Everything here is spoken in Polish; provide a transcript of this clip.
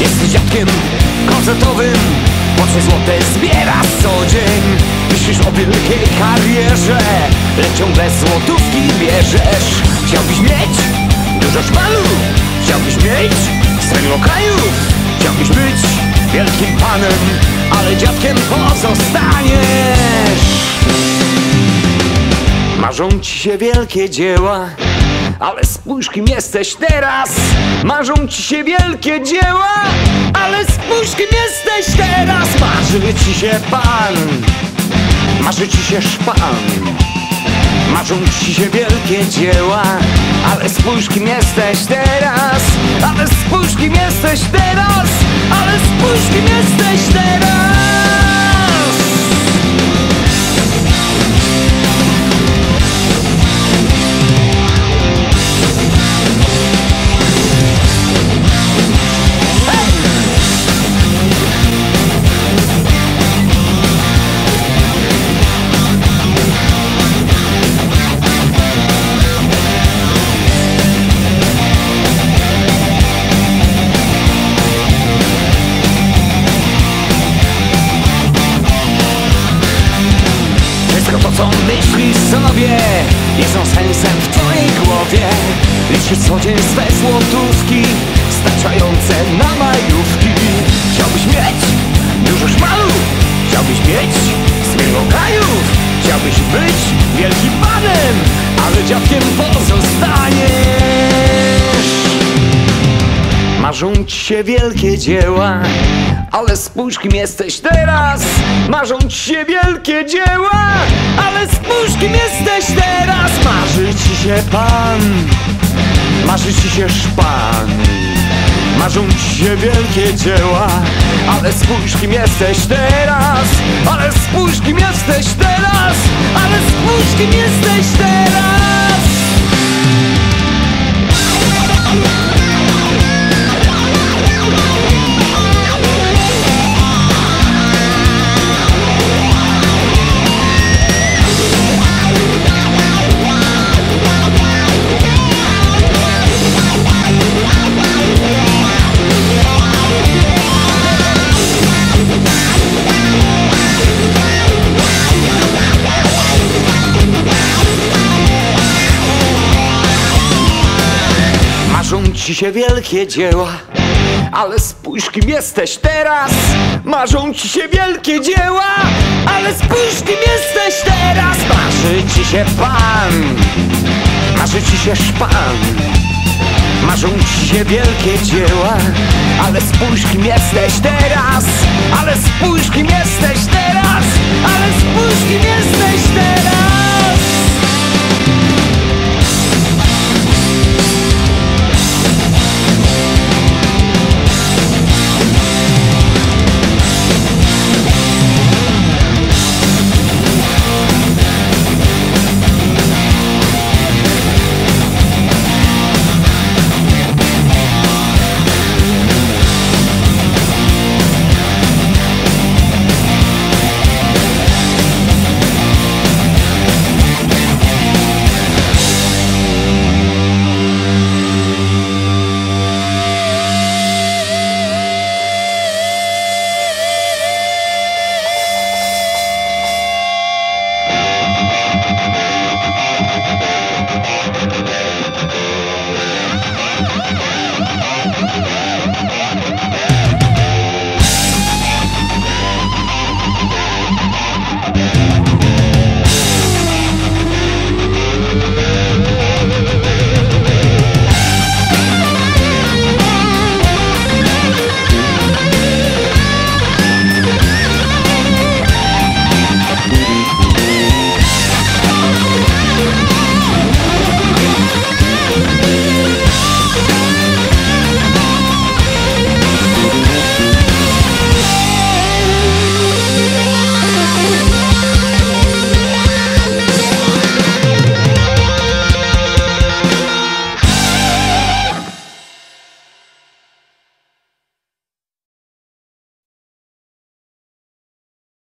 Jesteś dziadkiem koncertowym, po co złote zbierasz co dzień. Myślisz o wielkiej karierze, lecz ciągle złotówki bierzesz. Chciałbyś mieć dużo szmalu, chciałbyś mieć swego kraju, chciałbyś być wielkim panem, ale dziadkiem pozostaniesz. Marzą ci się wielkie dzieła, ale spójrz, kim jesteś teraz. Marzą ci się wielkie dzieła, ale spójrz, kim jesteś teraz. Marzy ci się pan, marzy ci się szpan. Marzą ci się wielkie dzieła, ale spójrz, kim jesteś teraz. Ale spójrz, kim jesteś teraz. Ale spójrz, kim jesteś teraz. Co myślisz sobie, jest on sensem w twojej głowie. Liczysz co dzień swe złotówki, starczające na majówki. Chciałbyś mieć dużo szmalu, chciałbyś mieć swego kraju, chciałbyś być wielkim panem, ale dziadkiem pozostaniesz. Marzą ci się wielkie dzieła, ale spójrz, kim jesteś teraz. Marzą ci się wielkie dzieła, ale spójrz, kim jesteś teraz. Marzy ci się pan, marzy ci się szpan. Marzą ci się wielkie dzieła, ale spójrz, kim jesteś teraz. Ale spójrz, kim jesteś teraz. Ale spójrz, kim jesteś teraz. Marzą ci się wielkie dzieła, ale spójrz, kim jesteś teraz. Marzą ci się wielkie dzieła, ale spójrz, kim jesteś teraz. Marzy ci się pan, marzy ci się szpan. Marzą ci się wielkie dzieła, ale spójrz, kim jesteś teraz. Ale spójrz, kim jesteś teraz. Ale spójrz, kim jesteś teraz.